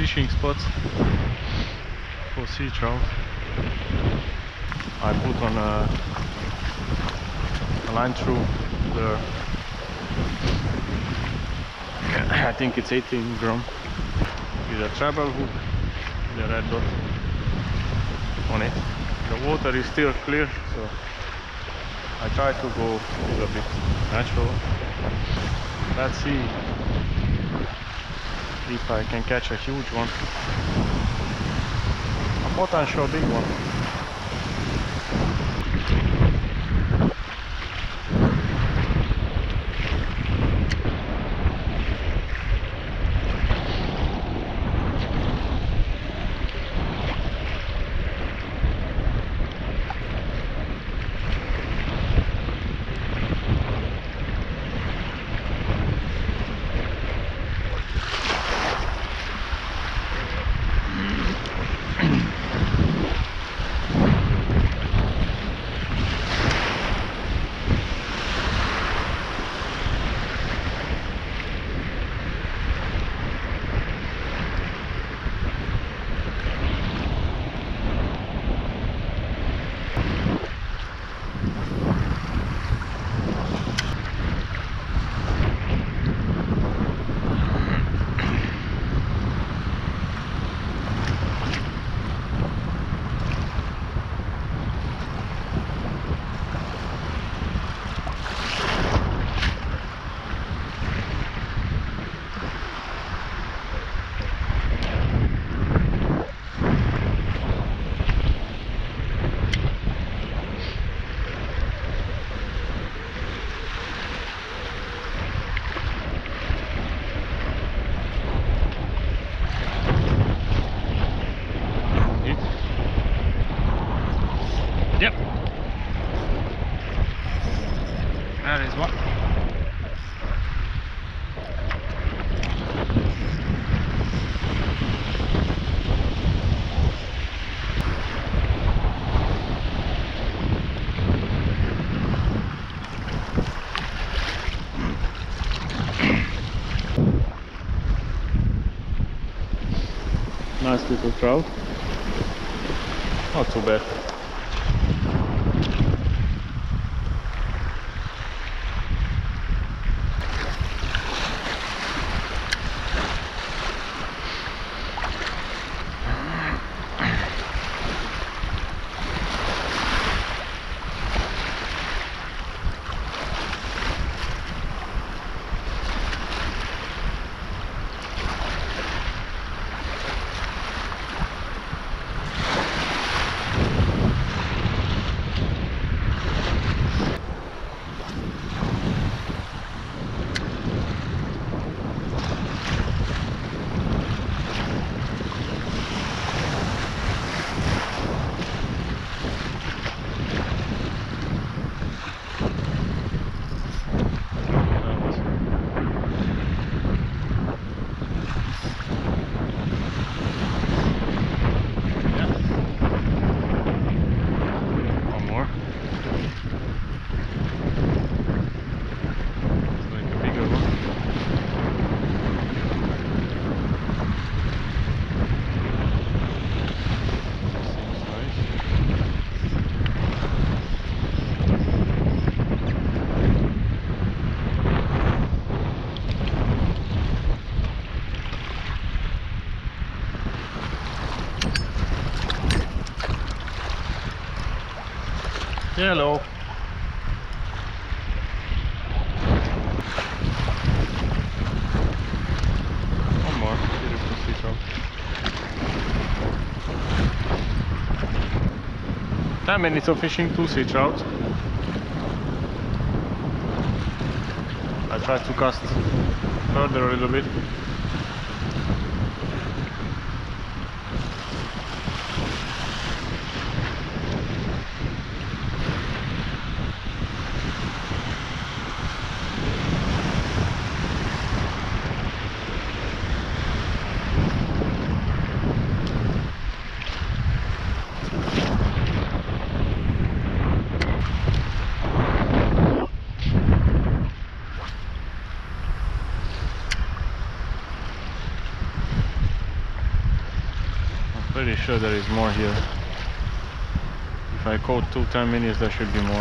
fishing spots for sea trout. I put on a line through there. I think it's 18 gram with a treble hook, the red dot on it. The water is still clear, so I try to go a little bit natural. Let's see if I can catch a huge one, a potential big one. Nice little trout. Not too bad. Hello. One more beautiful sea trout. 10 minutes of fishing, 2 sea trout. I try to cast further a little bit. pretty sure there is more here. If I caught 2 10 minutes, there should be more.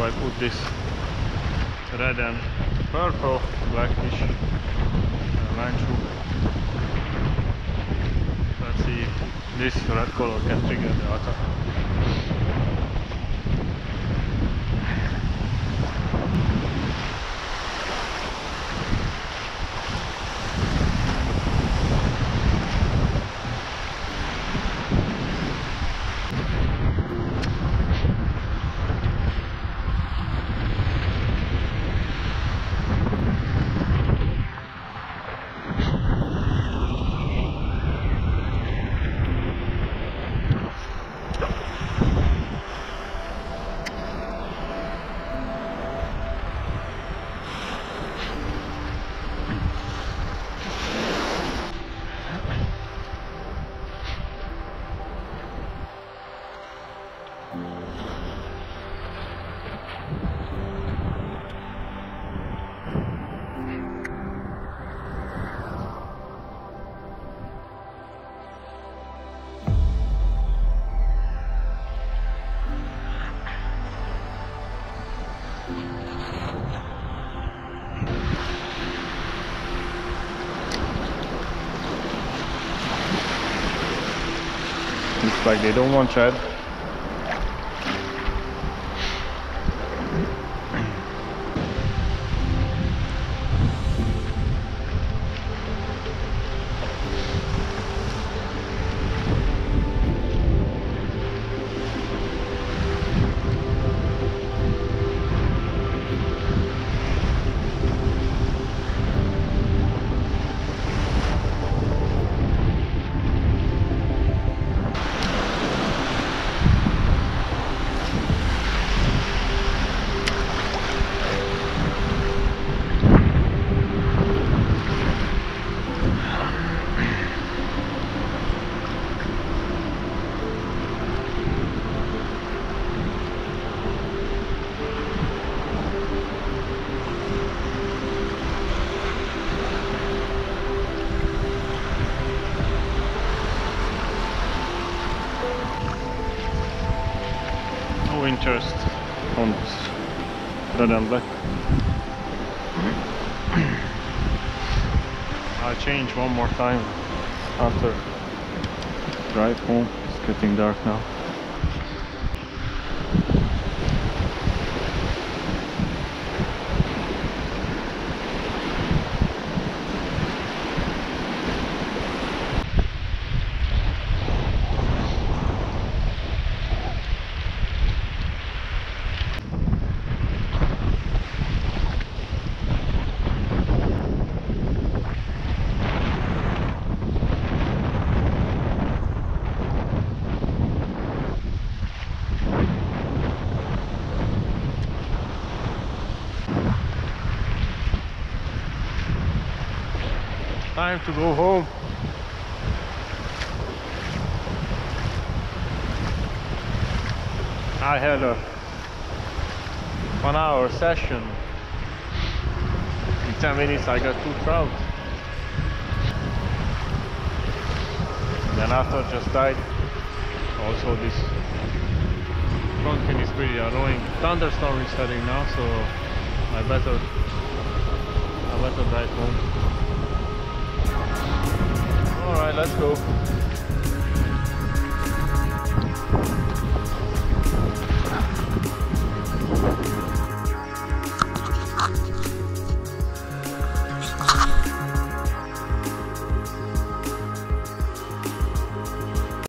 I put this red and purple blackfish line through. Let's see if this red color can trigger the attack. Looks like they don't want shad. Interest on red and black. I'll change one more time after drive home. It's getting dark now. Time to go home. I had a 1 hour session. In 10 minutes I got 2 trout. Then after just died. Also this front fin is pretty annoying. Thunderstorm is setting now, so I better drive home. Alright, let's go.